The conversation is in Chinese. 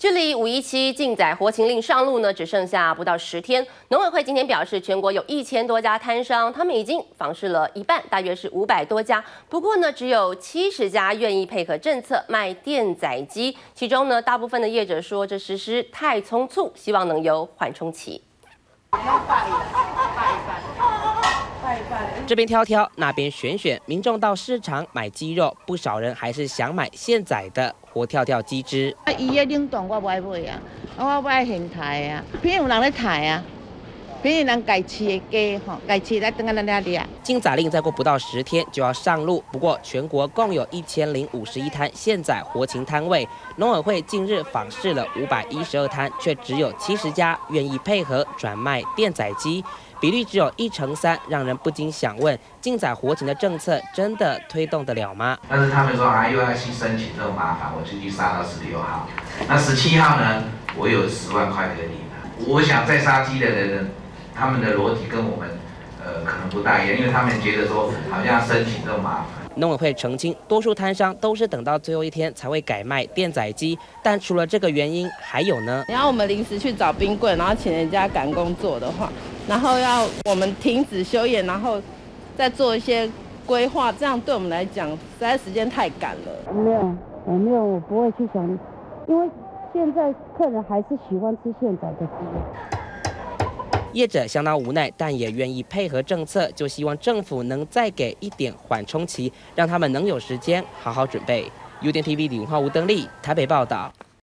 距离517禁宰活禽令上路呢，只剩下不到10天。农委会今天表示，全国有1000多家摊商，他们已经访视了一半，大约是500多家。不过呢，只有70家愿意配合政策卖电宰鸡，其中呢，大部分的业者说这实施太匆促，希望能有缓冲期。 这边挑挑，那边选选，民众到市场买鸡肉，不少人还是想买现宰的活跳跳鸡汁。啊，伊个冷冻我不爱买啊，我不爱现杀啊，偏有人来杀啊，偏有人家饲的鸡吼，家饲来等下咱俩抓。禁宰令再过不到10天就要上路，不过全国共有1051摊现宰活禽摊位，农委会近日访视了512摊，却只有70家愿意配合转卖电宰鸡。 比率只有1成3，让人不禁想问：禁宰活禽的政策真的推动得了吗？但是他们说啊，又要去申请这么麻烦，我就去杀到16号。那17号呢？我有10万块给你。我想在杀鸡的人，他们的逻辑跟我们可能不大一样，因为他们觉得说好像申请这么麻烦。 农委会澄清，多数摊商都是等到最后一天才会改卖电宰鸡，但除了这个原因，还有呢？然后我们临时去找冰棍，然后请人家赶工作的话，然后要我们停止休业，然后再做一些规划，这样对我们来讲，实在时间太赶了。没有，我没有，我不会去想，因为现在客人还是喜欢吃现宰的鸡。 业者相当无奈，但也愿意配合政策，就希望政府能再给一点缓冲期，让他们能有时间好好准备。UDN TV 李文浩、吴登利台北报道。